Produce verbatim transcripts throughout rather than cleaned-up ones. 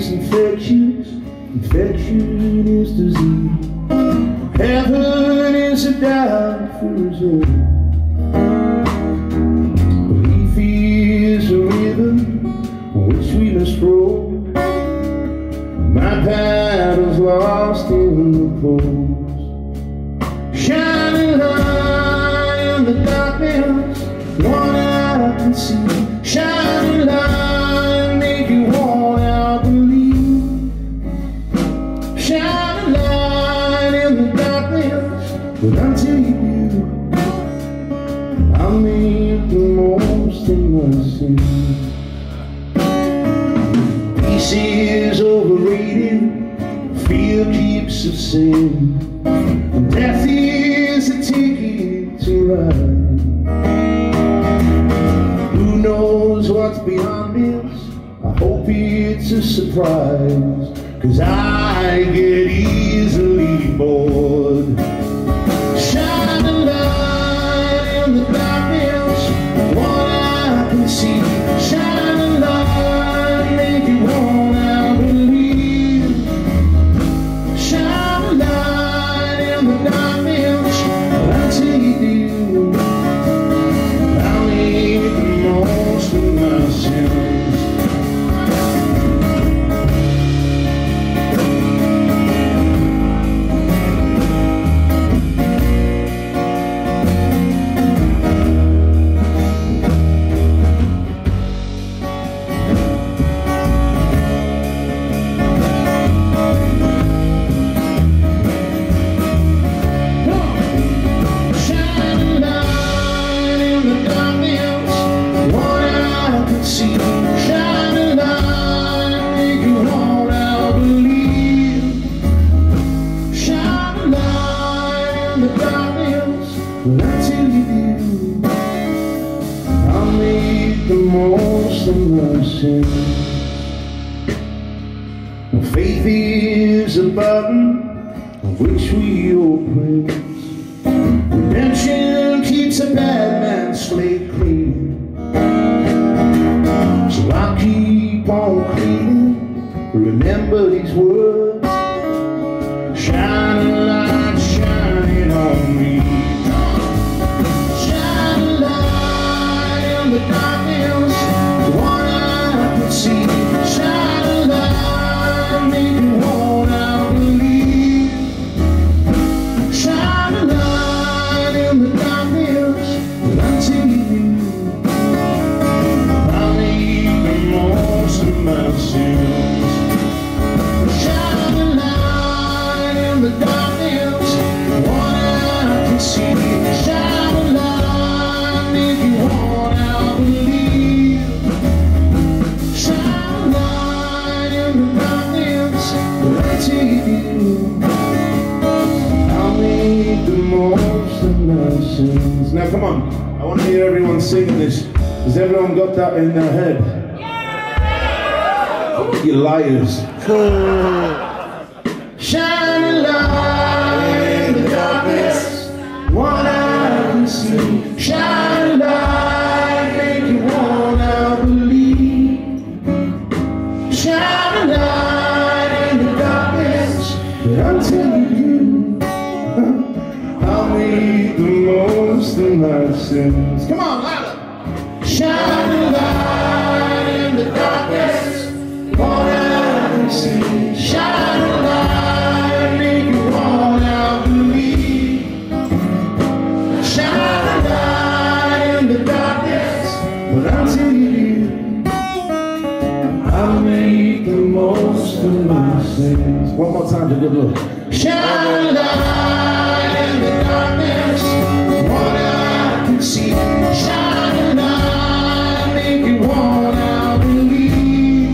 is infectious, infection is disease. Heaven is a doctor's order. Belief is a rhythm which we must roll. My battle's lost in the coals. Shining light in the darkness, one eye I can see. Shining light, make you want out believe. Shining light in the darkness, but I tell you, I make the most of my sin. Peace is overrated, fear keeps us in. Death is a ticket to ride. Who knows what's beyond this? I hope it's a surprise, 'cause I get easily bored. Shine a light in the darkness, what I can see. Shine a light, make you want out believe. Shine a light in the darkness, I take you. I'll make the most of my sins. The most of my sins. Faith is a button of which we open. Redemption keeps a bad man's slate clean. So I'll keep on cleaning. Remember these words. Shine a light, shining on me. Shine a light in the dark. See, shine a light, make you want out believe. Shine a light in the darkness, but I tell you, I'll make the most of my sins. Shine a light in the darkness, what I can see. Shine a light, make you want out believe. I'll make the most of my sins. Now come on, I want to hear everyone singing this. Has everyone got that in their head? Yeah! You liars. Shine a light in the darkness, one eye I can see. Shine a light, make you want to believe. Shine a light, I'll tell you, I'll make the most of my sins. Come on, louder! Shine a light in the darkness, one eye I can see. Shine a light, make you want out believe. Shine a light in the darkness, but I'll tell you, I'll make the most of my sins. One more time to good look. Shine a light in the darkness, what I can see. Shine a light, make you want out believe.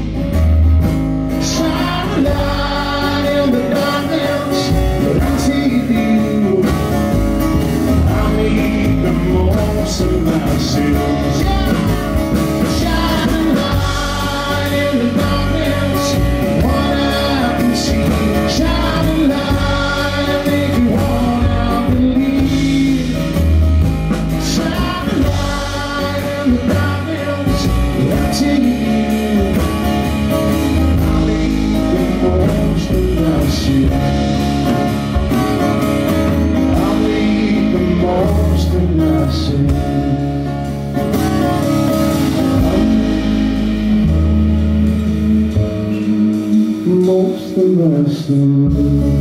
Shine a light in the darkness, but I see you. I make the most of my sins. Shine a light in the darkness, what I can see. Shine a light, make you us through.